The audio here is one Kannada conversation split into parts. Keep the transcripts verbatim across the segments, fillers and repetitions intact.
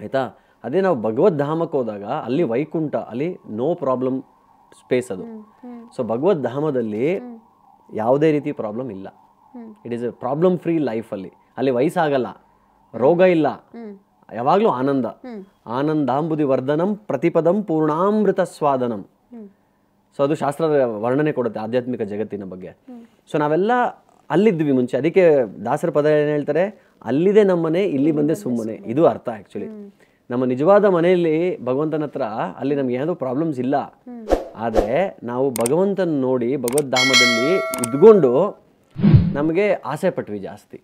ಆಯಿತಾ. ಅದೇ ನಾವು ಭಗವದ್ ಧಾಮಕ್ಕೆ ಹೋದಾಗ ಅಲ್ಲಿ ವೈಕುಂಠ, ಅಲ್ಲಿ ನೋ ಪ್ರಾಬ್ಲಮ್ ಸ್ಪೇಸ್ ಅದು. ಸೊ ಭಗವದ್ ಧಾಮದಲ್ಲಿ ಯಾವುದೇ ರೀತಿ ಪ್ರಾಬ್ಲಮ್ ಇಲ್ಲ. It is a problem free ಲೈಫಲ್ಲಿ. ಅಲ್ಲಿ ವಯಸ್ಸಾಗಲ್ಲ, ರೋಗ ಇಲ್ಲ, ಯಾವಾಗಲೂ ಆನಂದ. ಆನಂದಾಂಬುದಿ ವರ್ಧನಂ ಪ್ರತಿಪದಂ ಪೂರ್ಣಾಮೃತ ಸ್ವಾದನಂ. ಸೊ ಅದು ಶಾಸ್ತ್ರ ವರ್ಣನೆ ಕೊಡುತ್ತೆ ಆಧ್ಯಾತ್ಮಿಕ ಜಗತ್ತಿನ ಬಗ್ಗೆ. ಸೊ ನಾವೆಲ್ಲ ಅಲ್ಲಿದ್ವಿ ಮುಂಚೆ. ಅದಕ್ಕೆ ದಾಸರ ಪದ ಏನು ಹೇಳ್ತಾರೆ, ಅಲ್ಲಿದೆ ನಮ್ಮನೆ, ಇಲ್ಲಿ ಬಂದೆ ಸುಮ್ಮನೆ. ಇದು ಅರ್ಥ ಆ್ಯಕ್ಚುಲಿ. ನಮ್ಮ ನಿಜವಾದ ಮನೆಯಲ್ಲಿ ಭಗವಂತನ ಹತ್ರ ಅಲ್ಲಿ ನಮ್ಗೆ ಯಾವುದೋ ಪ್ರಾಬ್ಲಮ್ಸ್ ಇಲ್ಲ. ಆದರೆ ನಾವು ಭಗವಂತನ ನೋಡಿ ಭಗವದ್ ಧಾಮದಲ್ಲಿ ಇದ್ಕೊಂಡು ನಮಗೆ ಆಸೆ ಪಟ್ವಿ ಜಾಸ್ತಿ.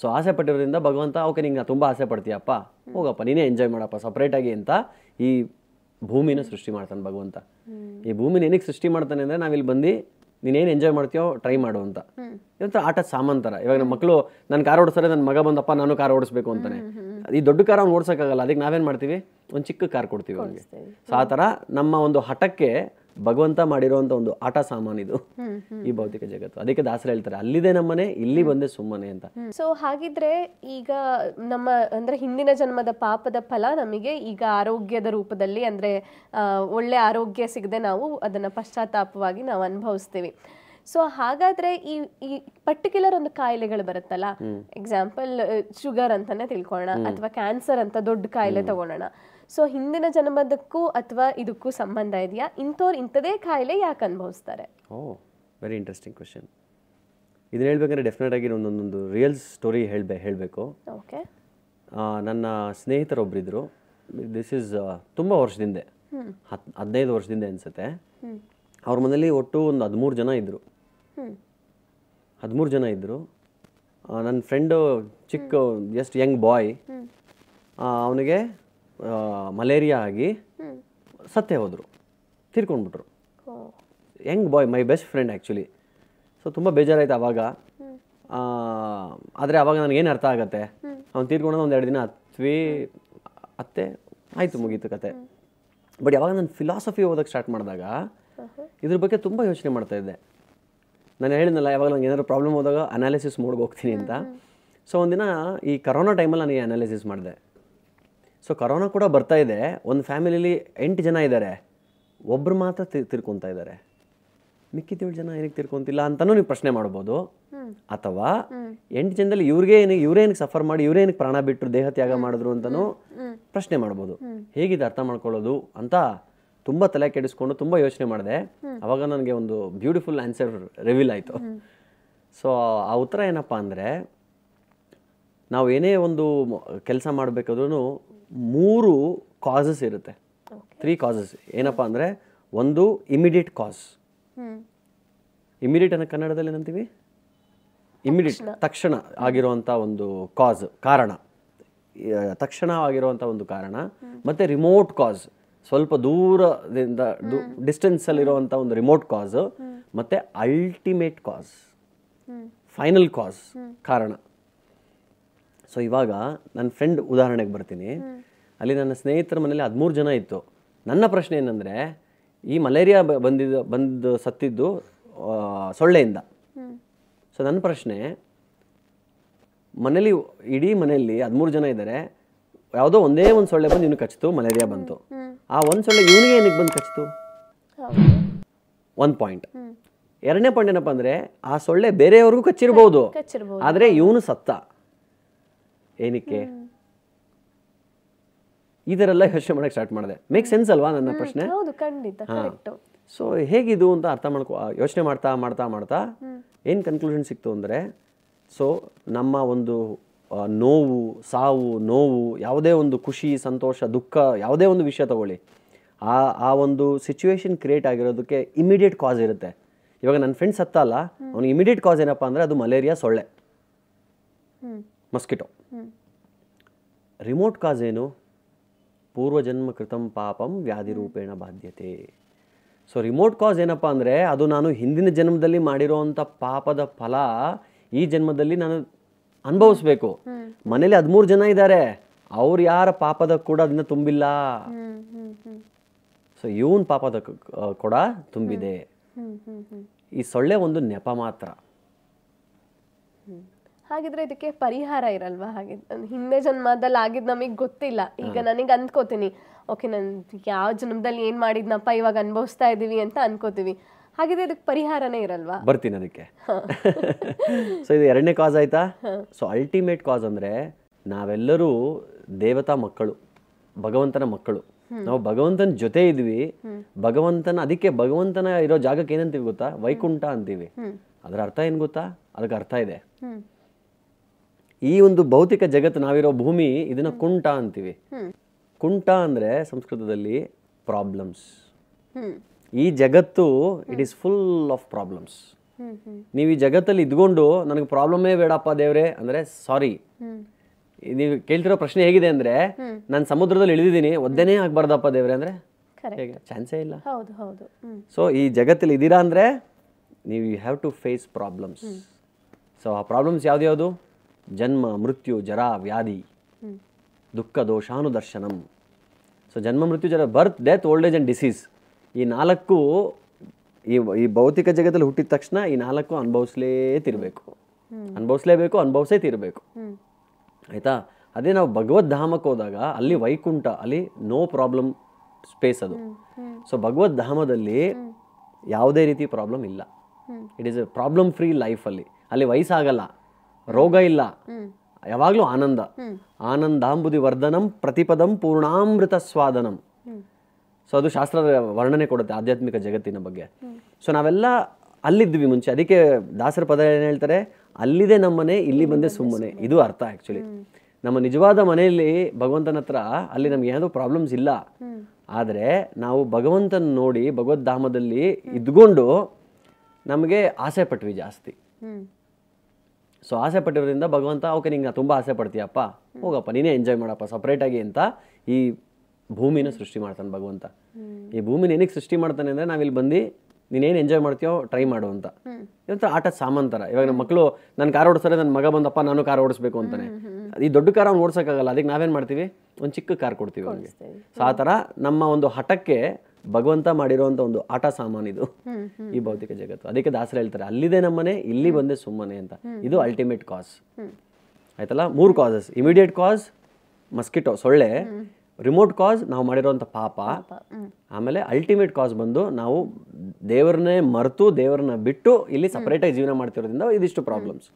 ಸೊ ಆಸೆ ಪಟ್ಟಿರೋದ್ರಿಂದ ಭಗವಂತ ಓಕೆ ನಿಂಗೆ ತುಂಬ ಆಸೆ ಪಡ್ತೀಯಪ್ಪ, ಹೋಗಪ್ಪ ನೀನೇ ಎಂಜಾಯ್ ಮಾಡಪ್ಪ ಸಪ್ರೇಟಾಗಿ ಅಂತ ಈ ಭೂಮಿನ ಸೃಷ್ಟಿ ಮಾಡ್ತಾನೆ ಭಗವಂತ. ಈ ಭೂಮಿನ ಏನಕ್ಕೆ ಸೃಷ್ಟಿ ಮಾಡ್ತಾನೆ ಅಂದರೆ ನಾವಿಲ್ಲಿ ಬಂದು ನೀನೇನು ಎಂಜಾಯ್ ಮಾಡ್ತೀಯೋ ಟ್ರೈ ಮಾಡು ಅಂತ. ಇವತ್ತು ಆಟ ಸಾಮಾನ್ ಥರ. ಇವಾಗ ನಮ್ಮ ಮಕ್ಕಳು ನಾನು ಕಾರ್ ಓಡಿಸ್ತಾರೆ, ನನ್ನ ಮಗ ಬಂದಪ್ಪ ನಾನು ಕಾರ್ ಓಡಿಸ್ಬೇಕು ಅಂತಾನೆ. ಈ ದೊಡ್ಡ ಕಾರ್ ಅವ್ನು ಓಡಿಸೋಕ್ಕಾಗಲ್ಲ, ಅದಕ್ಕೆ ನಾವೇನು ಮಾಡ್ತೀವಿ, ಒಂದು ಚಿಕ್ಕ ಕಾರ್ ಕೊಡ್ತೀವಿ ಅವನಿಗೆ. ಸೊ ಆ ಥರ ನಮ್ಮ ಒಂದು ಹಠಕ್ಕೆ ಭಗವಂತ ಮಾಡಿರೋಂಥ ಒಂದು ಆಟ ಸಾಮಾನಿದು ಈ ಭೌತಿಕ ಜಗತ್ತು. ಅದಕ್ಕೆ ದಾಸರು ಹೇಳ್ತಾರೆ ಅಲ್ಲಿದೆ ನಮ್ಮನೆ, ಇಲ್ಲಿ ಬಂದೆ ಸುಮ್ಮನೆ ಅಂತ. ಸೊ ಹಾಗಿದ್ರೆ ಈಗ ನಮ್ಮ ಅಂದ್ರೆ ಹಿಂದಿನ ಜನ್ಮದ ಪಾಪದ ಫಲ ನಮಗೆ ಈಗ ಆರೋಗ್ಯದ ರೂಪದಲ್ಲಿ, ಅಂದ್ರೆ ಒಳ್ಳೆ ಆರೋಗ್ಯ ಸಿಗದೆ ನಾವು ಅದನ್ನ ಪಶ್ಚಾತ್ತಾಪವಾಗಿ ನಾವು ಅನುಭವಿಸ್ತೀವಿ. ಸೊ ಹಾಗಾದ್ರೆ ಈ ಈ ಪರ್ಟಿಕ್ಯುಲರ್ ಒಂದು ಕಾಯಿಲೆಗಳು ಬರುತ್ತಲ್ಲ, ಎಕ್ಸಾಂಪಲ್ ಶುಗರ್ ಅಂತಾನೆ ತಿಳ್ಕೊಳ್ಳೋಣ, ಅಥವಾ ಕ್ಯಾನ್ಸರ್ ಅಂತ ದೊಡ್ಡ ಕಾಯಿಲೆ ತಗೊಳೋಣ. ಸೊ ಹಿಂದಿನ ಜನ್ಮದಕ್ಕೂ ಅಥವಾ ಇದಕ್ಕೂ ಸಂಬಂಧ ಇದೆಯಾ? ಇಂಥವ್ರು ಇಂಥದೇ ಕಾಯಿಲೆ ಯಾಕೆ ಅನುಭವಿಸ್ತಾರೆ? Oh very interesting question. ಇದನ್ನ ಹೇಳ್ಬೇಕಂದ್ರೆ ಡೆಫಿನೆಟ್ ಆಗಿ ಒಂದೊಂದೊಂದು ರಿಯಲ್ ಸ್ಟೋರಿ ಹೇಳ್ಬೇ ಹೇಳಬೇಕು. ಓಕೆ, ನನ್ನ ಸ್ನೇಹಿತರೊಬ್ಬರಿದ್ದರು. ದಿಸ್ ಈಸ್ ತುಂಬ ವರ್ಷದಿಂದೆ, ಹತ್ತು ಹದಿನೈದು ವರ್ಷದಿಂದೆ ಅನಿಸುತ್ತೆ. ಅವ್ರ ಮನೇಲಿ ಒಟ್ಟು ಒಂದು ಹದಿಮೂರು ಜನ ಇದ್ದರು. ಹದಿಮೂರು ಜನ ಇದ್ದರು. ನನ್ನ ಫ್ರೆಂಡು ಚಿಕ್ಕ ಜಸ್ಟ್ ಯಂಗ್ ಬಾಯ್, ಅವನಿಗೆ ಮಲೇರಿಯಾ ಆಗಿ ಸತ್ತೇ ಹೋದರು, ತೀರ್ಕೊಂಡ್ಬಿಟ್ರು. Young boy, my best friend actually. So ತುಂಬ ಬೇಜಾರಾಯ್ತು ಆವಾಗ. ಆದರೆ ಆವಾಗ ನನಗೇನು ಅರ್ಥ ಆಗುತ್ತೆ, ಅವ್ನು ತೀರ್ಕೊಂಡಾಗ ಒಂದೆರಡು ದಿನ ಹತ್ವಿ ಅತ್ತೆ ಆಯಿತು, ಮುಗೀತು ಕತೆ. ಬಟ್ ಯಾವಾಗ ನಾನು ಫಿಲಾಸಫಿ ಓದೋಕ್ಕೆ ಸ್ಟಾರ್ಟ್ ಮಾಡಿದಾಗ ಇದ್ರ ಬಗ್ಗೆ ತುಂಬ ಯೋಚನೆ ಮಾಡ್ತಾಯಿದ್ದೆ. ನಾನು ಹೇಳಿದ್ನಲ್ಲ ಯಾವಾಗ ನನಗೆ ಏನಾದ್ರು ಪ್ರಾಬ್ಲಮ್ ಹೋದಾಗ ಅನಾಲಿಸಿಸ್ ಮೋಡ್ಗೆ ಹೋಗ್ತೀನಿ ಅಂತ. ಸೊ ಒಂದಿನ ಈ ಕರೋನಾ ಟೈಮಲ್ಲಿ ನನಗೆ ಅನಾಲಿಸಿಸ್ ಮಾಡಿದೆ. ಸೊ ಕರೋನಾ ಕೂಡ ಬರ್ತಾ ಇದೆ, ಒಂದು ಫ್ಯಾಮಿಲಿಯಲ್ಲಿ ಎಂಟು ಜನ ಇದ್ದಾರೆ, ಒಬ್ಬರು ಮಾತ್ರ ತಿರ್ಕೊತಾ ಇದ್ದಾರೆ, ಮಿಕ್ಕಿದ್ದೇಳು ಜನ ಏನಕ್ಕೆ ತಿರ್ಕೊತಿಲ್ಲ ಅಂತಲೂ ನೀವು ಪ್ರಶ್ನೆ ಮಾಡ್ಬೋದು. ಅಥವಾ ಎಂಟು ಜನದಲ್ಲಿ ಇವ್ರಿಗೆ ಏನಿಗೆ ಇವರೇ ಏನಕ್ಕೆ ಸಫರ್ ಮಾಡಿ ಇವರೇ ಏನಕ್ಕೆ ಪ್ರಾಣ ಬಿಟ್ಟರು, ದೇಹ ತ್ಯಾಗ ಮಾಡಿದ್ರು ಅಂತಲೂ ಪ್ರಶ್ನೆ ಮಾಡ್ಬೋದು. ಹೇಗಿದೆ ಅರ್ಥ ಮಾಡ್ಕೊಳ್ಳೋದು ಅಂತ ತುಂಬ ತಲೆ ಕೆಡಿಸ್ಕೊಂಡು ತುಂಬ ಯೋಚನೆ ಮಾಡಿದೆ. ಆವಾಗ ನನಗೆ ಒಂದು ಬ್ಯೂಟಿಫುಲ್ ಆನ್ಸರ್ ರಿವೀಲ್ ಆಯಿತು. ಸೊ ಆ ಉತ್ತರ ಏನಪ್ಪ ಅಂದರೆ, ನಾವು ಏನೇ ಒಂದು ಕೆಲಸ ಮಾಡಬೇಕಾದ್ರೂ ಮೂರು ಕಾಸಸ್ ಇರುತ್ತೆ, ತ್ರೀ ಕಾಸಸ್. ಏನಪ್ಪ ಅಂದರೆ, ಒಂದು ಇಮಿಡಿಯೇಟ್ ಕಾಸ್. ಇಮಿಡಿಯೇಟ್ ಅನ್ನೋ ಕನ್ನಡದಲ್ಲಿ ಏನಂತೀವಿ? ಇಮಿಡಿಯೇಟ್, ತಕ್ಷಣ ಆಗಿರುವಂಥ ಒಂದು ಕಾಸ್, ಕಾರಣ, ತಕ್ಷಣ ಆಗಿರುವಂಥ ಒಂದು ಕಾರಣ. ಮತ್ತು ರಿಮೋಟ್ ಕಾಸ್, ಸ್ವಲ್ಪ ದೂರದಿಂದ ಡಿಸ್ಟೆನ್ಸಲ್ಲಿರುವಂಥ ಒಂದು ರಿಮೋಟ್ ಕಾಸು. ಮತ್ತು ಅಲ್ಟಿಮೇಟ್ ಕಾಸ್, ಫೈನಲ್ ಕಾಸ್, ಕಾರಣ. ಸೊ ಇವಾಗ ನನ್ನ ಫ್ರೆಂಡ್ ಉದಾಹರಣೆಗೆ ಬರ್ತೀನಿ. ಅಲ್ಲಿ ನನ್ನ ಸ್ನೇಹಿತರ ಮನೇಲಿ ಹದಿಮೂರು ಜನ ಇತ್ತು. ನನ್ನ ಪ್ರಶ್ನೆ ಏನಂದರೆ, ಈ ಮಲೇರಿಯಾ ಬಂದಿದ್ದು ಬಂದು ಸತ್ತಿದ್ದು ಸೊಳ್ಳೆಯಿಂದ. ಸೊ ನನ್ನ ಪ್ರಶ್ನೆ, ಮನೇಲಿ ಇಡೀ ಮನೆಯಲ್ಲಿ ಹದಿಮೂರು ಜನ ಇದ್ದಾರೆ, ಯಾವುದೋ ಒಂದೇ ಒಂದು ಸೊಳ್ಳೆ ಬಂದು ಇವನು ಕಚ್ಚಿತು, ಮಲೇರಿಯಾ ಬಂತು. ಆ ಒಂದು ಸೊಳ್ಳೆ ಇವನಿಗೆ ಏನಕ್ಕೆ ಬಂದು ಕಚ್ಚಿತು? ಒಂದು ಪಾಯಿಂಟ್. ಎರಡನೇ ಪಾಯಿಂಟ್ ಏನಪ್ಪ ಅಂದರೆ, ಆ ಸೊಳ್ಳೆ ಬೇರೆಯವ್ರಿಗೂ ಕಚ್ಚಿರ್ಬೋದು, ಆದರೆ ಇವನು ಸತ್ತ ಏನಕ್ಕೆ? ಈ ಥರ ಎಲ್ಲ ಯೋಚನೆ ಮಾಡೋಕ್ಕೆ ಸ್ಟಾರ್ಟ್ ಮಾಡಿದೆ. ಮೇಕ್ ಸೆನ್ಸ್ ಅಲ್ವಾ ನನ್ನ ಪ್ರಶ್ನೆ? ಸೊ ಹೇಗಿದು ಅಂತ ಅರ್ಥ ಮಾಡ್ಕೊ ಯೋಚನೆ ಮಾಡ್ತಾ ಮಾಡ್ತಾ ಮಾಡ್ತಾ ಏನು ಕನ್ಕ್ಲೂಷನ್ ಸಿಕ್ತು ಅಂದರೆ, ಸೊ ನಮ್ಮ ಒಂದು ನೋವು, ಸಾವು, ನೋವು, ಯಾವುದೇ ಒಂದು ಖುಷಿ, ಸಂತೋಷ, ದುಃಖ, ಯಾವುದೇ ಒಂದು ವಿಷಯ ತಗೊಳ್ಳಿ, ಆ ಆ ಒಂದು ಸಿಚುವೇಶನ್ ಕ್ರಿಯೇಟ್ ಆಗಿರೋದಕ್ಕೆ ಇಮಿಡಿಯೇಟ್ ಕಾಸ್ ಇರುತ್ತೆ. ಇವಾಗ ನನ್ನ ಫ್ರೆಂಡ್ ಸತ್ತ ಅಲ್ಲ, ಅವ್ನಿಗೆ ಇಮಿಡಿಯೇಟ್ ಕಾಸ್ ಏನಪ್ಪ ಅಂದರೆ ಅದು ಮಲೇರಿಯಾ, ಸೊಳ್ಳೆ, ಮಸ್ಕಿಟೋ. ರಿಮೋಟ್ ಕಾಸ್ ಏನು? ಪೂರ್ವಜನ್ಮ ಕೃತಂ ಪಾಪಂ ವ್ಯಾಧಿ ರೂಪೇಣ ಬಾಧ್ಯತೆ. ಸೊ ರಿಮೋಟ್ ಕಾಸ್ ಏನಪ್ಪ ಅಂದರೆ, ಅದು ನಾನು ಹಿಂದಿನ ಜನ್ಮದಲ್ಲಿ ಮಾಡಿರೋವಂಥ ಪಾಪದ ಫಲ ಈ ಜನ್ಮದಲ್ಲಿ ನಾನು ಅನುಭವಿಸ್ಬೇಕು. ಮನೇಲಿ ಹದಿಮೂರು ಜನ ಇದ್ದಾರೆ, ಅವ್ರು ಯಾರ ಪಾಪದ ಕೂಡ ಅದನ್ನ ತುಂಬಿಲ್ಲ, ಸೊ ಇವನ್ ಪಾಪದ ಕೂಡ ತುಂಬಿದೆ. ಈ ಸೊಳ್ಳೆ ಒಂದು ನೆಪ ಮಾತ್ರ. ಹಾಗಿದ್ರೆ ಇದಕ್ಕೆ ಪರಿಹಾರ ಇರಲ್ವಾ? ಹಾಗೆ ಹಿಂದೆ ಜನ್ಮದಲ್ಲಿ ಆಗಿದ್ ನಮಗೆ ಗೊತ್ತಿಲ್ಲ, ಈಗ ನನಗೆ ಅನ್ಕೋತೀನಿ ಓಕೆ ನನ್ ಯಾವ ಜನ್ಮದಲ್ಲಿ ಏನ್ ಮಾಡಿದ್ನಪ್ಪ ಇವಾಗ ಅನ್ಭವಿಸ್ತಾ ಇದೀವಿ ಅಂತ ಅನ್ಕೋತೀವಿ, ಹಾಗಿದ್ರೆ ಇದಕ್ಕೆ ಪರಿಹಾರನೇ ಇರಲ್ವಾ? ಬರ್ತೀನಿ ಅದಕ್ಕೆ. ಸೊ ಇದು ಎರಡನೇ ಕಾಸ್ ಆಯ್ತಾ. ಸೊ ಅಲ್ಟಿಮೇಟ್ ಕಾಸ್ ಅಂದ್ರೆ ನಾವೆಲ್ಲರೂ ದೇವತಾ ಮಕ್ಕಳು, ಭಗವಂತನ ಮಕ್ಕಳು, ನಾವು ಭಗವಂತನ ಜೊತೆ ಇದ್ವಿ. ಭಗವಂತನ ಅದಕ್ಕೆ ಭಗವಂತನ ಇರೋ ಜಾಗಕ್ಕೆ ಏನಂತೀವಿ ಗೊತ್ತಾ? ವೈಕುಂಠ ಅಂತೀವಿ. ಅದರ ಅರ್ಥ ಏನ್ ಗೊತ್ತಾ? ಅದಕ್ಕೆ ಅರ್ಥ ಇದೆ. ಈ ಒಂದು ಭೌತಿಕ ಜಗತ್ತು ನಾವಿರೋ ಭೂಮಿ ಇದನ್ನ ಕುಂಟ ಅಂತೀವಿ. ಕುಂಟ ಅಂದ್ರೆ ಸಂಸ್ಕೃತದಲ್ಲಿ ಪ್ರಾಬ್ಲಮ್ಸ್. ಈ ಜಗತ್ತು it is full of problems. ನೀವು ಈ ಜಗತ್ತಲ್ಲಿ ಇದ್ಕೊಂಡು ನನಗೆ ಪ್ರಾಬ್ಲಮೇ ಬೇಡಪ್ಪ ದೇವ್ರೆ ಅಂದ್ರೆ ಸಾರಿ, ನೀವು ಕೇಳ್ತಿರೋ ಪ್ರಶ್ನೆ ಹೇಗಿದೆ ಅಂದ್ರೆ ನಾನು ಸಮುದ್ರದಲ್ಲಿ ಇಳಿದಿದ್ದೀನಿ, ಒದ್ದೇನೆ ಆಗ್ಬಾರ್ದಪ್ಪ ದೇವ್ರೆ ಅಂದ್ರೆ ಚಾನ್ಸೇ ಇಲ್ಲ. ಸೊ ಈ ಜಗತ್ತಲ್ಲಿ ಇದ್ದೀರಾ ಅಂದ್ರೆ ನೀವು you have to face problems. So ಆ ಪ್ರಾಬ್ಲಮ್ಸ್ ಯಾವ್ದ್ಯಾವುದು? ಜನ್ಮ, ಮೃತ್ಯು, ಜರಾ, ವ್ಯಾಧಿ, ದುಃಖ, ದೋಷಾನು, ದರ್ಶನಂ. ಸೊ ಜನ್ಮ, ಮೃತ್ಯು, ಜರ, birth, death, old age and disease, ಈ ನಾಲ್ಕು ಈ ಈ ಭೌತಿಕ ಜಗತ್ತಲ್ಲಿ ಹುಟ್ಟಿದ ತಕ್ಷಣ ಈ ನಾಲ್ಕು ಅನುಭವಿಸ್ಲೇ ತಿರ್ಬೇಕು, ಅನುಭವಿಸ್ಲೇಬೇಕು, ಅನುಭವಿಸೇ ತಿರ್ಬೇಕು, ಆಯಿತಾ? ಅದೇ ನಾವು ಭಗವದ್ಧಾಮಕ್ಕೆ ಹೋದಾಗ ಅಲ್ಲಿ ವೈಕುಂಠ, ಅಲ್ಲಿ ನೋ ಪ್ರಾಬ್ಲಮ್ ಸ್ಪೇಸ್ ಅದು. ಸೊ ಭಗವದ್ಧಾಮದಲ್ಲಿ ಯಾವುದೇ ರೀತಿ ಪ್ರಾಬ್ಲಮ್ ಇಲ್ಲ. It is a problem free ಲೈಫಲ್ಲಿ. ಅಲ್ಲಿ ವಯಸ್ಸಾಗಲ್ಲ, ರೋಗ ಇಲ್ಲ, ಯಾವಾಗಲೂ ಆನಂದ. ಆನಂದಾಂಬುದಿ ವರ್ಧನಂ ಪ್ರತಿಪದಂ ಪೂರ್ಣಾಮೃತ ಸ್ವಾದನಂ. ಸೊ ಅದು ಶಾಸ್ತ್ರ ವರ್ಣನೆ ಕೊಡುತ್ತೆ ಆಧ್ಯಾತ್ಮಿಕ ಜಗತ್ತಿನ ಬಗ್ಗೆ. ಸೊ ನಾವೆಲ್ಲ ಅಲ್ಲಿದ್ವಿ ಮುಂಚೆ, ಅದಕ್ಕೆ ದಾಸರ ಪದ ಏನು ಹೇಳ್ತಾರೆ? ಅಲ್ಲಿದೆ ನಮ್ಮನೆ, ಇಲ್ಲಿ ಬಂದೆ ಸುಮ್ಮನೆ. ಇದು ಅರ್ಥ ಆ್ಯಕ್ಚುಲಿ. ನಮ್ಮ ನಿಜವಾದ ಮನೆಯಲ್ಲಿ ಭಗವಂತನ ಹತ್ರ ಅಲ್ಲಿ ನಮ್ಗೆ ಯಾವುದೋ ಪ್ರಾಬ್ಲಮ್ಸ್ ಇಲ್ಲ, ಆದರೆ ನಾವು ಭಗವಂತನ ನೋಡಿ ಭಗವದ್ಧಾಮದಲ್ಲಿ ಇದ್ಕೊಂಡು ನಮಗೆ ಆಸೆ ಪಟ್ವಿ ಜಾಸ್ತಿ. ಸೊ ಆಸೆ ಪಟ್ಟಿರೋದ್ರಿಂದ ಭಗವಂತ ಓಕೆ ನಿಂಗೆ ತುಂಬ ಆಸೆ ಪಡ್ತೀಯಪ್ಪ, ಹೋಗಪ್ಪ ನೀನೇ ಎಂಜಾಯ್ ಮಾಡಪ್ಪ ಸಪ್ರೇಟಾಗಿ ಅಂತ ಈ ಭೂಮಿನ ಸೃಷ್ಟಿ ಮಾಡ್ತಾನೆ ಭಗವಂತ. ಈ ಭೂಮಿನ ಏನಕ್ಕೆ ಸೃಷ್ಟಿ ಮಾಡ್ತಾನೆ ಅಂದರೆ ನಾವಿಲ್ಲಿ ಬಂದು ನೀನೇನು ಎಂಜಾಯ್ ಮಾಡ್ತೀಯೋ ಟ್ರೈ ಮಾಡು ಅಂತ. ಇವಂತ ಆಟ ಸಾಮಾನ್ ಥರ. ಇವಾಗ ನಮ್ಮ ಮಕ್ಕಳು ನಾನು ಕಾರ್ ಓಡಿಸ್ತಾರೆ, ನನ್ನ ಮಗ ಬಂದಪ್ಪ ನಾನು ಕಾರ್ ಓಡಿಸ್ಬೇಕು ಅಂತಾನೆ. ಈ ದೊಡ್ಡ ಕಾರ್ ಅವ್ನು ಓಡಿಸೋಕ್ಕಾಗಲ್ಲ, ಅದಕ್ಕೆ ನಾವೇನು ಮಾಡ್ತೀವಿ? ಒಂದು ಚಿಕ್ಕ ಕಾರ್ ಕೊಡ್ತೀವಿ ಅವನಿಗೆ. ಸೊ ಆ ಥರ ನಮ್ಮ ಒಂದು ಹಠಕ್ಕೆ ಭಗವಂತ ಮಾಡಿರೋಂಥ ಒಂದು ಆಟ ಸಾಮಾನಿದು ಈ ಭೌತಿಕ ಜಗತ್ತು. ಅದಕ್ಕೆ ದಾಸರು ಹೇಳ್ತಾರೆ ಅಲ್ಲಿದೆ ನಮ್ಮನೆ, ಇಲ್ಲಿ ಬಂದೆ ಸುಮ್ಮನೆ ಅಂತ. ಇದು ಅಲ್ಟಿಮೇಟ್ ಕಾಸ್ ಆಯ್ತಲ್ಲ. ಮೂರು ಕಾಸಸ್: ಇಮಿಡಿಯೇಟ್ ಕಾಸ್ ಮಸ್ಕಿಟೋ ಸೊಳ್ಳೆ, ರಿಮೋಟ್ ಕಾಸ್ ನಾವು ಮಾಡಿರೋಂಥ ಪಾಪ, ಆಮೇಲೆ ಅಲ್ಟಿಮೇಟ್ ಕಾಸ್ ಬಂದು ನಾವು ದೇವರನ್ನೇ ಮರೆತು ದೇವರನ್ನ ಬಿಟ್ಟು ಇಲ್ಲಿ ಸಪ್ರೇಟಾಗಿ ಜೀವನ ಮಾಡ್ತಿರೋದ್ರಿಂದ ಇದಿಷ್ಟು ಪ್ರಾಬ್ಲಮ್ಸ್.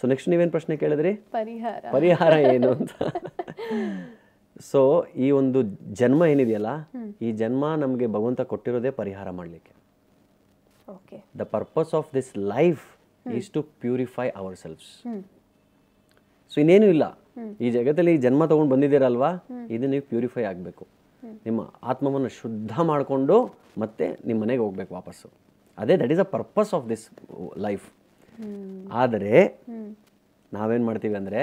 ಸೊ ನೆಕ್ಸ್ಟ್ ನೀವೇನು ಪ್ರಶ್ನೆ ಕೇಳಿದ್ರಿ? ಪರಿಹಾರ. ಪರಿಹಾರ ಏನು ಅಂತ. ಸೊ ಈ ಒಂದು ಜನ್ಮ ಏನಿದೆಯಲ್ಲ, ಈ ಜನ್ಮ ನಮಗೆ ಭಗವಂತ ಕೊಟ್ಟಿರೋದೇ ಪರಿಹಾರ ಮಾಡಲಿಕ್ಕೆ. The purpose of this life is to purify hour selves. So ಇನ್ನೇನು ಇಲ್ಲ, ಈ ಜಗತ್ತಲ್ಲಿ ಜನ್ಮ ತಗೊಂಡು ಬಂದಿದ್ದೀರಲ್ವಾ, ಇದು ನೀವು ಪ್ಯೂರಿಫೈ ಆಗಬೇಕು, ನಿಮ್ಮ ಆತ್ಮವನ್ನು ಶುದ್ಧ ಮಾಡಿಕೊಂಡು ಮತ್ತೆ ನಿಮ್ಮ ಮನೆಗೆ ಹೋಗ್ಬೇಕು ವಾಪಸ್ಸು. ಅದೇ that is a purpose of this life. ಆದರೆ ನಾವೇನು ಮಾಡ್ತೀವಿ ಅಂದರೆ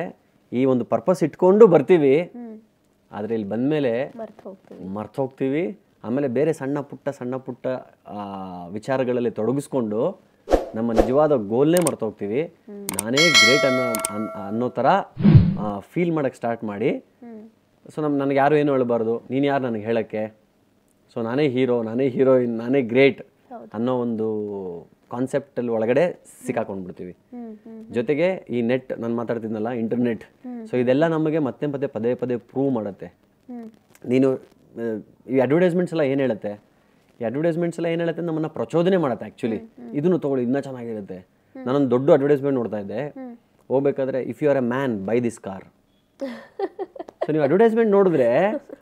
ಈ ಒಂದು ಪರ್ಪಸ್ ಇಟ್ಕೊಂಡು ಬರ್ತೀವಿ, ಆದರೆ ಇಲ್ಲಿ ಬಂದಮೇಲೆ ಮರ್ತೋಗ್ತೀವಿ. ಆಮೇಲೆ ಬೇರೆ ಸಣ್ಣ ಪುಟ್ಟ ಸಣ್ಣ ಪುಟ್ಟ ವಿಚಾರಗಳಲ್ಲಿ ತೊಡಗಿಸ್ಕೊಂಡು ನಮ್ಮ ನಿಜವಾದ ಗೋಲ್ನೇ ಮರ್ತೋಗ್ತೀವಿ. ನಾನೇ ಗ್ರೇಟ್ ಅನ್ನೋ ಅನ್ನೋ ಥರ ಫೀಲ್ ಮಾಡೋಕ್ಕೆ ಸ್ಟಾರ್ಟ್ ಮಾಡಿ. ಸೊ ನಮ್ಮ ನನಗೆ ಯಾರು ಏನು ಹೇಳಬಾರ್ದು, ನೀನು ಯಾರು ನನಗೆ ಹೇಳೋಕ್ಕೆ, ಸೊ ನಾನೇ ಹೀರೋ, ನಾನೇ ಹೀರೋಯಿನ್, ನಾನೇ ಗ್ರೇಟ್ ಅನ್ನೋ ಒಂದು ಕಾನ್ಸೆಪ್ಟಲ್ಲಿ ಒಳಗಡೆ ಸಿಕ್ಕಾಕೊಂಡ್ಬಿಡ್ತೀವಿ. ಜೊತೆಗೆ ಈ ನೆಟ್ ನಾನು ಮಾತಾಡ್ತಿದ್ನಲ್ಲ, ಇಂಟರ್ನೆಟ್, ಸೊ ಇದೆಲ್ಲ ನಮಗೆ ಮತ್ತೆ ಪದೇ ಪದೇ ಪದೇ ಪ್ರೂವ್ ಮಾಡುತ್ತೆ. ನೀನು ಈ ಅಡ್ವರ್ಟೈಸ್ಮೆಂಟ್ಸ್ ಎಲ್ಲ ಏನು ಹೇಳುತ್ತೆ, ಈ ಅಡ್ವರ್ಟೈಸ್ಮೆಂಟ್ಸ್ ಎಲ್ಲ ಏನು ಹೇಳುತ್ತೆ, ನಮ್ಮನ್ನು ಪ್ರಚೋದನೆ ಮಾಡುತ್ತೆ ಆ್ಯಕ್ಚುಲಿ. ಇದನ್ನು ತೊಗೊಳ್ಳಿ, ಇನ್ನೂ ಚೆನ್ನಾಗಿರುತ್ತೆ. ನಾನೊಂದು ದೊಡ್ಡ ಅಡ್ವರ್ಟೈಸ್ಮೆಂಟ್ ನೋಡ್ತಾ ಇದ್ದೆ ಹೋಗ್ಬೇಕಾದ್ರೆ, if you are a man buy this car. So ನೀವು ಅಡ್ವರ್ಟೈಸ್ಮೆಂಟ್ ನೋಡಿದ್ರೆ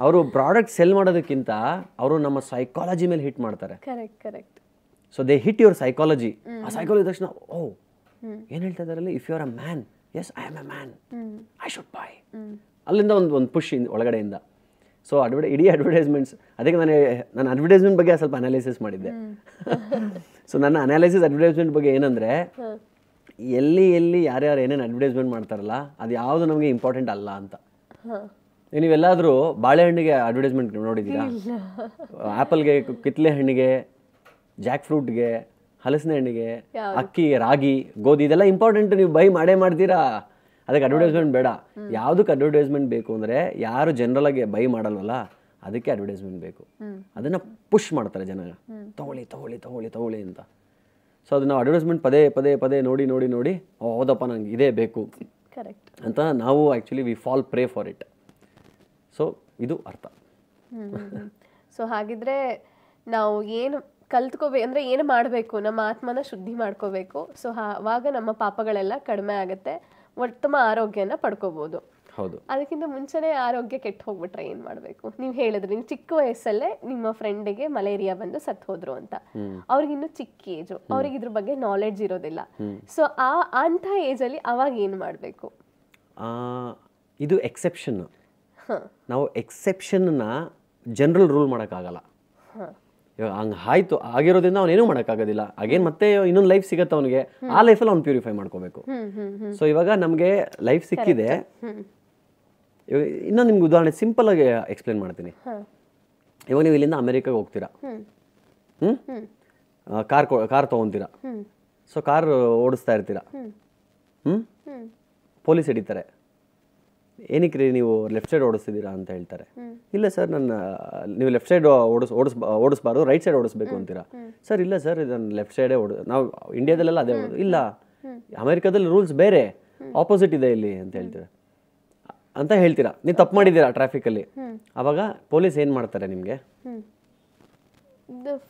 ಅವರು ಪ್ರಾಡಕ್ಟ್ ಸೆಲ್ ಮಾಡೋದಕ್ಕಿಂತ ಅವರು ನಮ್ಮ ಸೈಕಾಲಜಿ ಮೇಲೆ ಹಿಟ್ ಮಾಡ್ತಾರೆ. Correct correct so they hit your psychology. ಆ ಸೈಕಾಲಜಿ ತಕ್ಷಣ ಓ ಏನು ಹೇಳ್ತಾ ಇದ್ದಾರಲ್ಲಿ, if you are a man, as I am a man, I should buy, ಅಲ್ಲಿಂದ ಒಂದು ಒಂದು ಪುಷ್ ಒಳಗಡೆಯಿಂದ. ಸೊ ಅಡ್ವರ್ಟೈ ಇಡೀ ಅಡ್ವರ್ಟೈಸ್ಮೆಂಟ್ಸ್. ಅದಕ್ಕೆ ನಾನು ನಾನು ಅಡ್ವರ್ಟೈಸ್ಮೆಂಟ್ ಬಗ್ಗೆ ಸ್ವಲ್ಪ ಅನಾಲಿಸಿಸ್ ಮಾಡಿದ್ದೆ. ಸೊ ನನ್ನ ಅನಾಲಿಸಿಸ್ ಅಡ್ವರ್ಟೈಸ್ಮೆಂಟ್ ಬಗ್ಗೆ ಏನಂದರೆ, ಎಲ್ಲಿ ಎಲ್ಲಿ ಯಾರ್ಯಾರು ಏನೇನು ಅಡ್ವರ್ಟೈಸ್ಮೆಂಟ್ ಮಾಡ್ತಾರಲ್ಲ ಅದು ಯಾವುದು ನಮಗೆ ಇಂಪಾರ್ಟೆಂಟ್ ಅಲ್ಲ ಅಂತ. ನೀವೆಲ್ಲಾದರೂ ಬಾಳೆಹಣ್ಣಿಗೆ ಅಡ್ವರ್ಟೈಸ್ಮೆಂಟ್ ನೋಡಿದ್ದೀರಾ? ಆ್ಯಪಲ್ಗೆ, ಕಿತ್ತಲೆ ಹಣ್ಣಿಗೆ, ಜಾಕ್ ಫ್ರೂಟ್ಗೆ, ಹಲಸಿನ ಹಣ್ಣಿಗೆ, ಅಕ್ಕಿ, ರಾಗಿ, ಗೋಧಿ, ಇದೆಲ್ಲ ಇಂಪಾರ್ಟೆಂಟ್. ನೀವು ಬೈ ಮಾಡೇ ಮಾಡ್ತೀರಾ, ಅದಕ್ಕೆ ಅಡ್ವರ್ಟೈಸ್ಮೆಂಟ್ ಬೇಡ. ಯಾವುದಕ್ಕೆ ಅಡ್ವರ್ಟೈಸ್ಮೆಂಟ್ ಬೇಕು ಅಂದರೆ ಯಾರು ಜನರಲಾಗಿ ಬೈ ಮಾಡಲ್ವಲ್ಲ ಅದಕ್ಕೆ ಅಡ್ವರ್ಟೈಸ್ಮೆಂಟ್ ಬೇಕು. ಅದನ್ನು ಪುಷ್ ಮಾಡ್ತಾರೆ ಜನ, ತಗೊಳ್ಳಿ ತಗೊಳ್ಳಿ ತಗೊಳ್ಳಿ ತಗೊಳ್ಳಿ ಅಂತ. So adna advertisement pade pade pade nodi nodi nodi oh odappa nange ide beku correct anta naavu actually we fall prey for it. So idu artha. So hagidre ನಾವು ಏನು ಕಲ್ತ್ಕೋಬೇಕು ಅಂದರೆ ಏನು ಮಾಡಬೇಕು, ನಮ್ಮ ಆತ್ಮನ ಶುದ್ಧಿ ಮಾಡ್ಕೋಬೇಕು. ಸೊ ಆವಾಗ ನಮ್ಮ ಪಾಪಗಳೆಲ್ಲ ಕಡಿಮೆ ಆಗುತ್ತೆ, ಉತ್ತಮ ಆರೋಗ್ಯನ ಪಡ್ಕೋಬಹುದು. ಹೌದು. ಅದಕ್ಕಿಂತ ಮುಂಚೆನೇ ಆರೋಗ್ಯ ಕೆಟ್ಟು ಹೋಗ್ಬಿಟ್ರೆ ಏನು ಮಾಡಬೇಕು? ನೀವು ಹೇಳಿದ್ರಿ ನಿಮ್ಮ ಚಿಕ್ಕ ವಯಸ್ಸಲ್ಲೇ ನಿಮ್ಮ ಫ್ರೆಂಡಿಗೆ ಮಲೇರಿಯಾ ಬಂದು ಸತ್ತು ಹೋದ್ರು ಅಂತ. ಅವ್ರಿಗೆ ಇನ್ನೂ ಚಿಕ್ಕ ಏಜು, ಅವ್ರಿಗೆ ಇದ್ರ ಬಗ್ಗೆ ನಾಲೆಡ್ಜ್ ಇರೋದಿಲ್ಲ. ಸೊ ಆ ಅಂಥ ಏಜಲ್ಲಿ ಅವಾಗ ಏನು ಮಾಡಬೇಕು? ಇದು ಎಕ್ಸೆಪ್ಷನ್. ನಾವು ಎಕ್ಸೆಪ್ಷನ್ನ ಜನರಲ್ ರೂಲ್ ಮಾಡೋಕ್ಕಾಗಲ್ಲ. ಇವಾಗ ಹಂಗೆ ಆಯಿತು, ಆಗಿರೋದ್ರಿಂದ ಅವನೇನೂ ಮಾಡೋಕ್ಕಾಗೋದಿಲ್ಲ. ಆಗೇನು ಮತ್ತೆ ಇನ್ನೊಂದು ಲೈಫ್ ಸಿಗತ್ತೆ ಅವನಿಗೆ, ಆ ಲೈಫಲ್ಲಿ ಅವ್ನು ಪ್ಯೂರಿಫೈ ಮಾಡ್ಕೋಬೇಕು. ಸೊ ಇವಾಗ ನಮಗೆ ಲೈಫ್ ಸಿಕ್ಕಿದೆ. ಇವಾಗ ಇನ್ನೊಂದು ನಿಮ್ಗೆ ಉದಾಹರಣೆ ಸಿಂಪಲ್ ಆಗಿ ಎಕ್ಸ್ಪ್ಲೇನ್ ಮಾಡ್ತೀನಿ. ಇವಾಗ ನೀವು ಇಲ್ಲಿಂದ ಅಮೆರಿಕಾಗೆ ಹೋಗ್ತೀರಾ, ಹ್ಞೂ ಕಾರ್ ಕಾರ್ ತೊಗೊತೀರಾ. ಸೊ ಕಾರ್ ಓಡಿಸ್ತಾ ಇರ್ತೀರಾ, ಹ್ಞೂ ಪೊಲೀಸ್ ಹಿಡಿತಾರೆ. ಏನಕ್ಕೆ ರೀ ನೀವು ಲೆಫ್ಟ್ ಸೈಡ್ ಓಡಿಸ್ತಿದ್ದೀರಾ ಅಂತ ಹೇಳ್ತಾರೆ. ಇಲ್ಲ ಸರ್ ನನ್ನ ನೀವು ಲೆಫ್ಟ್ ಸೈಡ್ ಓಡಿಸ್ ಓಡಿಸ್ ಓಡಿಸ್ಬಾರ್ದು, ರೈಟ್ ಸೈಡ್ ಓಡಿಸ್ಬೇಕು ಅಂತೀರಾ. ಸರ್ ಇಲ್ಲ ಸರ್ ಇದನ್ನು ಲೆಫ್ಟ್ ಸೈಡೇ ಓಡ, ನಾವು ಇಂಡಿಯಾದಲ್ಲೆಲ್ಲ ಅದೇ ಓಡೋದು. ಇಲ್ಲ ಅಮೆರಿಕಾದಲ್ಲಿ ರೂಲ್ಸ್ ಬೇರೆ, ಆಪೋಸಿಟ್ ಇದೆ ಇಲ್ಲಿ ಅಂತ ಹೇಳ್ತೀರಾ ಅಂತ ಹೇಳ್ತೀರಾ. ನೀವು ತಪ್ಪು ಮಾಡಿದ್ದೀರಾ ಟ್ರಾಫಿಕಲ್ಲಿ. ಆವಾಗ ಪೊಲೀಸ್ ಏನು ಮಾಡ್ತಾರೆ, ನಿಮಗೆ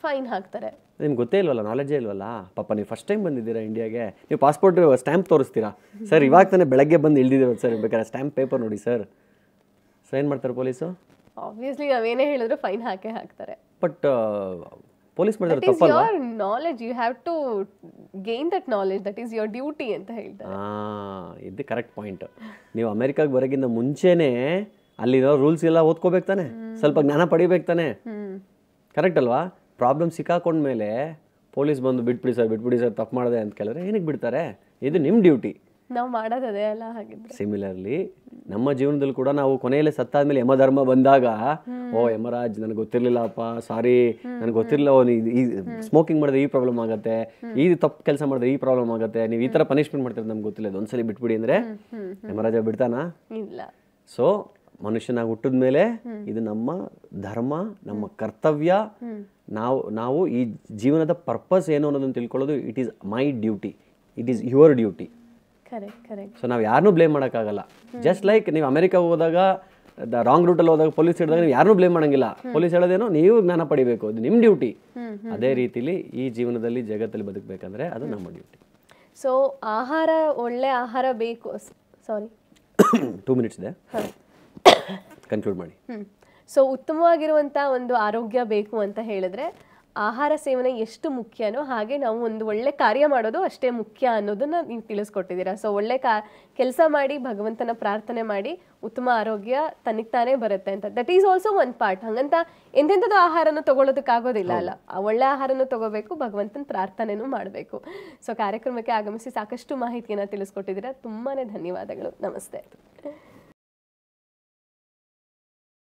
ಫೈನ್ ಹಾಕ್ತಾರೆ. ನಿಮ್ಗೆ ಗೊತ್ತೇ ಇಲ್ವಲ್ಲ, ನಾಲೆಡ್ಜೇ ಇಲ್ವಲ್ಲ. ಪಾಪ ನೀವು ಫಸ್ಟ್ ಟೈಮ್ ಬಂದಿದ್ದೀರಾ ಇಂಡಿಯಾಗೆ, ನೀವು ಪಾಸ್ಪೋರ್ಟ್ ಸ್ಟ್ಯಾಂಪ್ ತೋರಿಸ್ತೀರಾ. ಸರ್ ಇವಾಗ ತಾನೇ ಬೆಳಗ್ಗೆ ಬಂದು ಇಳಿದಿರೋದು ಸರ್, ಬೇಕಾದ್ರೆ ಸ್ಟ್ಯಾಂಪ್ ಪೇಪರ್ ನೋಡಿ ಸರ್. ಸರ್ ಏನು ಮಾಡ್ತಾರೆ ಪೊಲೀಸು? ಆಬ್ವಿಯಸ್ಲಿ ನಾವೇನೇ ಹೇಳಿದ್ರು ಫೈನ್ ಹಾಕೇ ಹಾಕ್ತಾರೆ. ಬಟ್ ಪೊಲೀಸ್ ಮಾಡಿದ್ರೆ ತಪ್ಪಲ್ಲ. Your knowledge, you have to gain that knowledge, that is your duty ಅಂತ ಹೇಳ್ತಾರೆ. ಹಾಂ, ಇದು ಕರೆಕ್ಟ್ ಪಾಯಿಂಟ್. ನೀವು ಅಮೆರಿಕಾಗೆ ಬರೋಕ್ಕಿಂತ ಮುಂಚೆನೇ ಅಲ್ಲಿರೋ ರೂಲ್ಸ್ ಎಲ್ಲ ಓದ್ಕೋಬೇಕು ತಾನೆ, ಸ್ವಲ್ಪ ಜ್ಞಾನ ಪಡಿಬೇಕು ತಾನೆ, ಕರೆಕ್ಟ್ ಅಲ್ವಾ? ಪ್ರಾಬ್ಲಮ್ ಸಿಕ್ಕಾಕೊಂಡ್ಮೇಲೆ ಪೊಲೀಸ್ ಬಂದು ಬಿಟ್ಬಿಡಿ ಸರ್ ಬಿಟ್ಬಿಡಿ ಸರ್ ತಪ್ಪು ಮಾಡಿದೆ ಅಂತ ಕೇಳಿದ್ರೆ ಏನಕ್ಕೆ ಬಿಡ್ತಾರೆ? ಇದು ನಿಮ್ಮ ಡ್ಯೂಟಿ, ನಾವು ಮಾಡೋದದೇ ಅಲ್ಲ. ಹಾಗಿದ್ರೆ ಸಿಮಿಲರ್ಲಿ ನಮ್ಮ ಜೀವನದಲ್ಲಿ ಕೂಡ ನಾವು ಕೊನೆಯಲ್ಲಿ ಸತ್ತಾದ್ಮೇಲೆ ಯಮಧರ್ಮ ಬಂದಾಗ, ಓ ಯಮರಾಜ್ ನನಗೆ ಗೊತ್ತಿರಲಿಲ್ಲಪ್ಪ, ಸಾರಿ ನನಗೆ ಗೊತ್ತಿರಲಿಲ್ಲ, ಸ್ಮೋಕಿಂಗ್ ಮಾಡಿದ್ರೆ ಈ ಪ್ರಾಬ್ಲಮ್ ಆಗುತ್ತೆ, ಈ ತಪ್ಪು ಕೆಲಸ ಮಾಡಿದ್ರೆ ಈ ಪ್ರಾಬ್ಲಮ್ ಆಗುತ್ತೆ, ನೀವು ಈ ಥರ ಪನಿಷ್ಮೆಂಟ್ ಮಾಡ್ತೀರ, ನಮ್ಗೆ ಗೊತ್ತಿಲ್ಲ, ಒಂದ್ಸಲಿ ಬಿಟ್ಬಿಡಿ ಅಂದರೆ ಯಮರಾಜ ಬಿಡ್ತಾನಾ? ಇಲ್ಲ. ಸೊ ಮನುಷ್ಯನಾಗಿ ಹುಟ್ಟಿದ್ಮೇಲೆ ಇದು ನಮ್ಮ ಧರ್ಮ, ನಮ್ಮ ಕರ್ತವ್ಯ. ನಾವು ನಾವು ಈ ಜೀವನದ ಪರ್ಪಸ್ ಏನು ಅನ್ನೋದನ್ನು ತಿಳ್ಕೊಳ್ಳೋದು. It is my duty, it is your duty. So ನಾವು ಯಾರನ್ನೂ ಬ್ಲೇಮ್ ಮಾಡೋಕ್ಕಾಗಲ್ಲ. ಜಸ್ಟ್ ಲೈಕ್ ನೀವು ಅಮೆರಿಕಾಗೆ ಹೋದಾಗ ರಾಂಗ್ ರೂಟಲ್ಲಿ ಹೋದಾಗ ಪೊಲೀಸ್ ಹಿಡಿದಾಗ ನೀವು ಯಾರನ್ನೂ ಬ್ಲೇಮ್ ಮಾಡೋಂಗಿಲ್ಲ. ಪೊಲೀಸ್ ಹೇಳೋದೇನೋ ನೀವು ಜ್ಞಾನ ಪಡಿಬೇಕು, ಅದು ನಿಮ್ಮ ಡ್ಯೂಟಿ. ಅದೇ ರೀತಿಲಿ ಈ ಜೀವನದಲ್ಲಿ ಜಗತ್ತಲ್ಲಿ ಬದುಕಬೇಕಂದ್ರೆ ಅದು ನಮ್ಮ ಡ್ಯೂಟಿ. ಸೊ ಆಹಾರ, ಒಳ್ಳೆ ಆಹಾರ ಬೇಕು. ಸಾರಿ, ಟೂ ಮಿನಿಟ್ಸ್ ಇದೆ, ಕನ್ಕ್ಲೂಡ್ ಮಾಡಿ. ಸೊ ಉತ್ತಮವಾಗಿರುವಂಥ ಒಂದು ಆರೋಗ್ಯ ಬೇಕು ಅಂತ ಹೇಳಿದ್ರೆ ಆಹಾರ ಸೇವನೆ ಎಷ್ಟು ಮುಖ್ಯನೋ ಹಾಗೆ ನಾವು ಒಂದು ಒಳ್ಳೆ ಕಾರ್ಯ ಮಾಡೋದು ಅಷ್ಟೇ ಮುಖ್ಯ ಅನ್ನೋದನ್ನ ನೀವು ತಿಳಿಸ್ಕೊಟ್ಟಿದ್ದೀರಾ. ಸೊ ಒಳ್ಳೆ ಕಾ ಕೆಲಸ ಮಾಡಿ ಭಗವಂತನ ಪ್ರಾರ್ಥನೆ ಮಾಡಿ ಉತ್ತಮ ಆರೋಗ್ಯ ತನಿಗ್ತಾನೇ ಬರುತ್ತೆ ಅಂತ. That is also one part. ಹಂಗಂತ ಎಂತೆಂಥದ್ದು ಆಹಾರನ ತಗೊಳ್ಳೋದಕ್ಕಾಗೋದಿಲ್ಲ ಅಲ್ಲ, ಒಳ್ಳೆ ಆಹಾರನೂ ತಗೋಬೇಕು, ಭಗವಂತನ ಪ್ರಾರ್ಥನೆನೂ ಮಾಡಬೇಕು. ಸೊ ಕಾರ್ಯಕ್ರಮಕ್ಕೆ ಆಗಮಿಸಿ ಸಾಕಷ್ಟು ಮಾಹಿತಿಯನ್ನು ತಿಳಿಸ್ಕೊಟ್ಟಿದ್ದೀರಾ. ತುಂಬಾ ಧನ್ಯವಾದಗಳು. ನಮಸ್ತೆ.